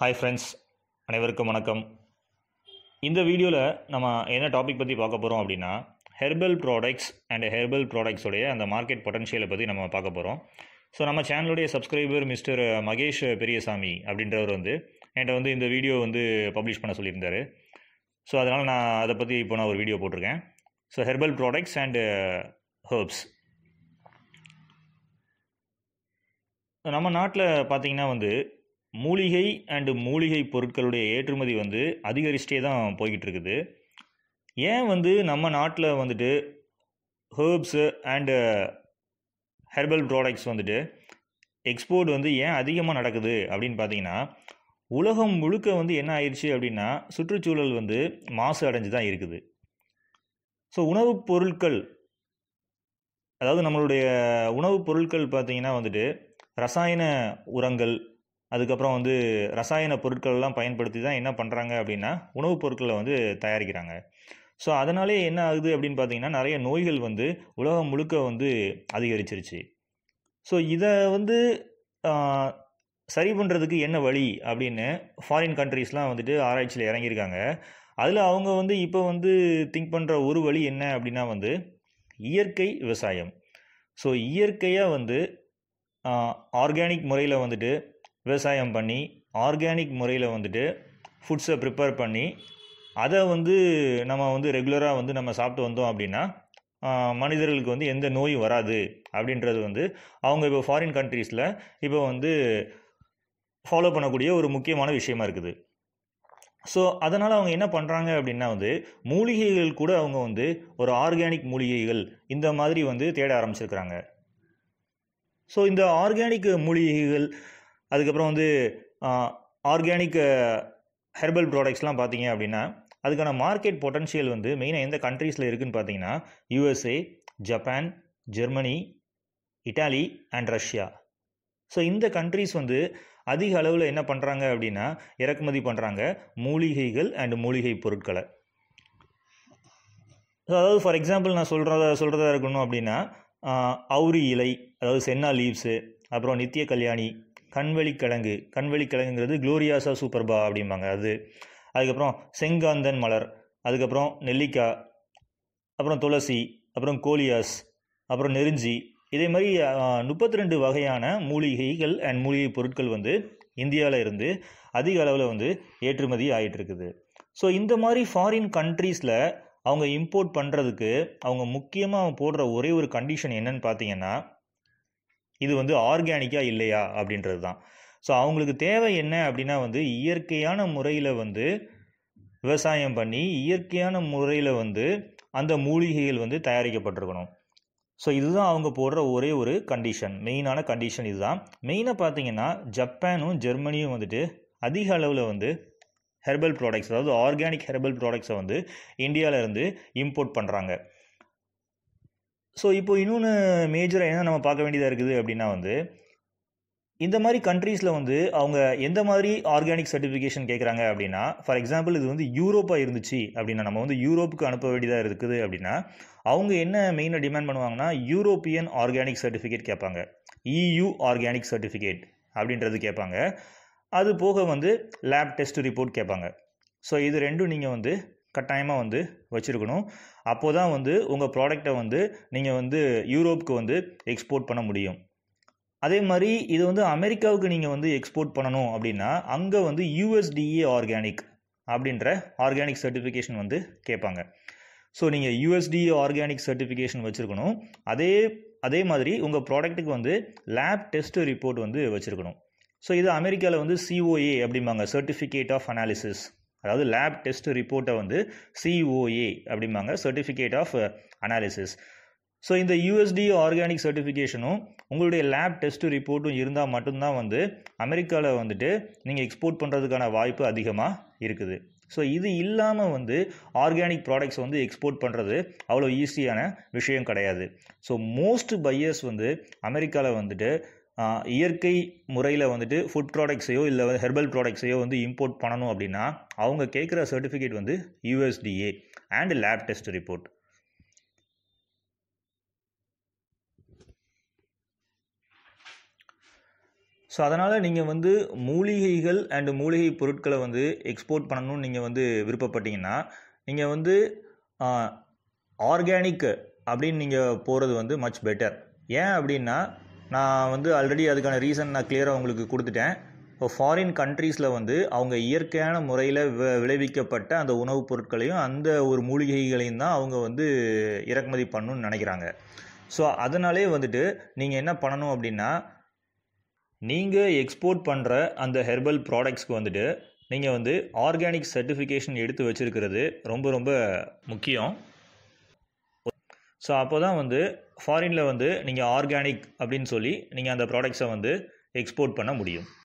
Hi friends, Anivarkkumana Kum. In this video, we will see topic about herbal products and herbal products and the market potential. So, our channel subscriber Mr. Magesh Periyasami and in the video published. So, I will put a video about so herbal products and herbs. So, we will see மூலிகை and மூலிகை பொருட்களுடைய ஏற்றுமதி அதிகரிச்சே தான் போயிட்டு இருக்குது. ஏன் நம்ம நாட்டில் herbs and herbal products export ஏன் அதிகமாக நடக்குது அப்படினு பாத்தீங்கன்னா உலகம் முழுக்க என்ன ஆயிருச்சு அப்படினா சுற்றுச்சூழல் மாசு அடைஞ்சு தான் இருக்குது. ஸோ உணவுப் பொருட்கள் அதாவது நம்மளுடைய உணவுப் பொருட்கள் பாத்தீங்கன்னா ரசாயன உரங்கள் அதுக்கப்புறம் ரசாயன பொருட்கள் எல்லாம் பயன்படுத்தி தான் என்ன பண்றாங்க அப்படினா உணவு பொருட்களை தயாரிக்கறாங்க. சோ அதனாலே என்ன ஆகுது அப்படினு பாத்தீங்கன்னா நிறைய நோய்கள் உலகம் முழுக்க அதிகரிச்சிருச்சு. சோ இத சரி பண்றதுக்கு என்ன வழி அப்படினு ஃபாரின் கண்ட்ரீஸ்லாம் ஆராய்ச்சியில இறங்கி இருக்காங்க. அதுல அவங்க இப்போ திங்க் பண்ற ஒரு வழி என்ன அப்படினா இயற்கை விவசாயம். சோ இயற்கையா ஆர்கானிக் முறையில விவசாயம் பண்ணி ஆர்கானிக் முறையில் ஃபுட்ஸை ப்ரிப்பேர் பண்ணி அதை நம்ம ரெகுலராக நம்ம சாப்பிட்டு வந்தோம் அப்படின்னா மனிதர்களுக்கு எந்த நோயும் வராது அப்படின்றது அவங்க இப்போ ஃபாரின் கண்ட்ரீஸில் இப்போ ஃபாலோ பண்ணக்கூடிய ஒரு முக்கியமான விஷயமா இருக்குது. ஸோ அதனால் அவங்க என்ன பண்ணுறாங்க அப்படின்னா மூலிகைகள் கூட அவங்க ஒரு ஆர்கானிக் மூலிகைகள் இந்த மாதிரி தேட ஆரம்பிச்சிருக்கிறாங்க. ஸோ இந்த ஆர்கானிக் மூலிகைகள் அதுக்கப்புறம் ஆர்கானிக் ஹெர்பல் ப்ராடக்ட்ஸ்லாம் பார்த்தீங்க அப்படின்னா அதுக்கான மார்க்கெட் பொட்டன்ஷியல் மெயினாக எந்த கண்ட்ரீஸில் இருக்குன்னு பார்த்தீங்கன்னா USA, Japan, Germany, Italy and Russia. So இந்த கண்ட்ரீஸ் அதிக அளவில் என்ன பண்ணுறாங்க அப்படின்னா இறக்குமதி பண்ணுறாங்க மூலிகைகள் அண்ட் மூலிகை பொருட்களை. ஸோ அதாவது ஃபார் எக்ஸாம்பிள் நான் சொல்கிறதா இருக்கணும் அப்படின்னா அவுரி இலை அதாவது சென்னா லீவ்ஸு அப்புறம் நித்திய கல்யாணி, கண்வெளிக்கிழங்குங்கிறது குளோரியாசா சூப்பர்பா அப்படிம்பாங்க அது, அதுக்கப்புறம் செங்காந்தன் மலர், அதுக்கப்புறம் நெல்லிக்காய், அப்புறம் துளசி, அப்புறம் கோலியாஸ், அப்புறம் நெருஞ்சி, இதே மாதிரி 32 வகையான மூலிகைகள் அண்ட் மூலிகை பொருட்கள் இந்தியாவில் இருந்து அதிக அளவில் ஏற்றுமதி ஆகிட்டு இருக்குது. ஸோ இந்த மாதிரி ஃபாரின் கண்ட்ரீஸில் அவங்க இம்போர்ட் பண்ணுறதுக்கு அவங்க முக்கியமாக போடுற ஒரே ஒரு கண்டிஷன் என்னன்னு பார்த்தீங்கன்னா இது ஆர்கானிக்கா இல்லையா அப்படின்றது தான். ஸோ அவங்களுக்கு தேவை என்ன அப்படின்னா இயற்கையான முறையில் விவசாயம் பண்ணி இயற்கையான முறையில் அந்த மூலிகைகள் தயாரிக்கப்பட்டிருக்கணும். ஸோ இதுதான் அவங்க போடுற ஒரே ஒரு கண்டிஷன், மெயினான கண்டிஷன் இதுதான். மெயினாக பார்த்தீங்கன்னா ஜப்பானும் ஜெர்மனியும் அதிக அளவில் ஹெர்பல் ப்ராடக்ட்ஸ் அதாவது ஆர்கானிக் ஹெர்பல் ப்ராடக்ட்ஸை இந்தியாவிலேருந்து இம்போர்ட் பண்ணுறாங்க. ஸோ இப்போ இன்னொன்று மேஜராக என்ன நம்ம பார்க்க வேண்டியதாக இருக்குது அப்படின்னா இந்த மாதிரி கண்ட்ரீஸில் அவங்க எந்த மாதிரி ஆர்கானிக் சர்டிஃபிகேஷன் கேட்குறாங்க அப்படின்னா ஃபார் எக்ஸாம்பிள் இது யூரோப்பாக இருந்துச்சு அப்படின்னா நம்ம யூரோப்புக்கு அனுப்ப வேண்டியதாக இருக்குது அப்படின்னா அவங்க என்ன மெயினாக டிமாண்ட் பண்ணுவாங்கன்னா யூரோப்பியன் ஆர்கானிக் சர்டிஃபிகேட் கேட்பாங்க, EU ஆர்கானிக் சர்டிஃபிகேட் அப்படின்றது கேட்பாங்க. அது போக லேப் டெஸ்ட் ரிப்போர்ட் கேட்பாங்க. ஸோ இது ரெண்டும் நீங்கள் கட்டாயமாக வச்சுருக்கணும். அப்போ தான் உங்கள் ப்ராடக்டை நீங்கள் யூரோப்புக்கு எக்ஸ்போர்ட் பண்ண முடியும். அதே மாதிரி இது அமெரிக்காவுக்கு நீங்கள் எக்ஸ்போர்ட் பண்ணணும் அப்படின்னா அங்கே USDA ஆர்கானிக் அப்படின்ற ஆர்கானிக் சர்டிஃபிகேஷன் கேட்பாங்க. ஸோ நீங்கள் USDA ஆர்கானிக் சர்டிஃபிகேஷன் வச்சுருக்கணும். அதே மாதிரி உங்கள் ப்ராடக்ட்டுக்கு லேப் டெஸ்ட் ரிப்போர்ட் வச்சுருக்கணும். ஸோ இது அமெரிக்காவில் COA அப்படிம்பாங்க, சர்டிஃபிகேட் ஆஃப் அனாலிசிஸ், அதாவது லேப் டெஸ்ட் ரிப்போர்ட்டை COA அப்படிம்பாங்க, சர்டிஃபிகேட் ஆஃப் அனாலிசிஸ். ஸோ இந்த USDA ஆர்கானிக் சர்டிஃபிகேஷனும் உங்களுடைய லேப் டெஸ்ட் ரிப்போர்ட்டும் இருந்தால் மட்டும்தான் அமெரிக்காவில் நீங்கள் எக்ஸ்போர்ட் பண்ணுறதுக்கான வாய்ப்பு அதிகமாக இருக்குது. ஸோ இது இல்லாமல் ஆர்கானிக் ப்ராடக்ட்ஸ் எக்ஸ்போர்ட் பண்ணுறது அவ்வளோ ஈஸியான விஷயம் கிடையாது. ஸோ மோஸ்ட் பையர்ஸ் அமெரிக்காவில் இயற்கை முறையில் ஃபுட் ப்ராடக்ட்ஸையோ இல்லை ஹெர்பல் ப்ராடக்ட்ஸையோ இம்போர்ட் பண்ணணும் அப்படின்னா அவங்க கேட்குற certificate USDA and lab test report. So அதனால் நீங்கள் வந்து மூலிகைகள் அண்டு மூலிகை பொருட்களை வந்து எக்ஸ்போர்ட் பண்ணணும்னு நீங்கள் வந்து விருப்பப்பட்டீங்கன்னா நீங்கள் வந்து ஆர்கானிக் அப்படின்னு நீங்கள் போகிறது வந்து மச் பெட்டர். ஏன் அப்படின்னா நான் வந்து ஆல்ரெடி அதுக்கான ரீசன் நான் கிளியராக உங்களுக்கு கொடுத்துட்டேன். இப்போ ஃபாரின் கண்ட்ரீஸில் வந்து அவங்க இயற்கையான முறையில் விளைவிக்கப்பட்ட அந்த உணவுப் பொருட்களையும் அந்த ஒரு மூலிகைகளையும் தான் அவங்க வந்து இறக்குமதி பண்ணணும்னு நினைக்கிறாங்க. ஸோ அதனாலே வந்துட்டு நீங்கள் என்ன பண்ணணும் அப்படின்னா, நீங்கள் எக்ஸ்போர்ட் பண்ணுற அந்த ஹெர்பல் ப்ராடக்ட்ஸ்க்கு வந்துட்டு நீங்கள் வந்து ஆர்கானிக் சர்டிஃபிகேஷன் எடுத்து வச்சுருக்கிறது ரொம்ப ரொம்ப முக்கியம். ஸோ அப்போ தான் வந்து ஃபாரினில் வந்து நீங்கள் ஆர்கானிக் அப்படின்னு சொல்லி நீங்கள் அந்த ப்ராடக்ட்ஸை வந்து எக்ஸ்போர்ட் பண்ண முடியும்.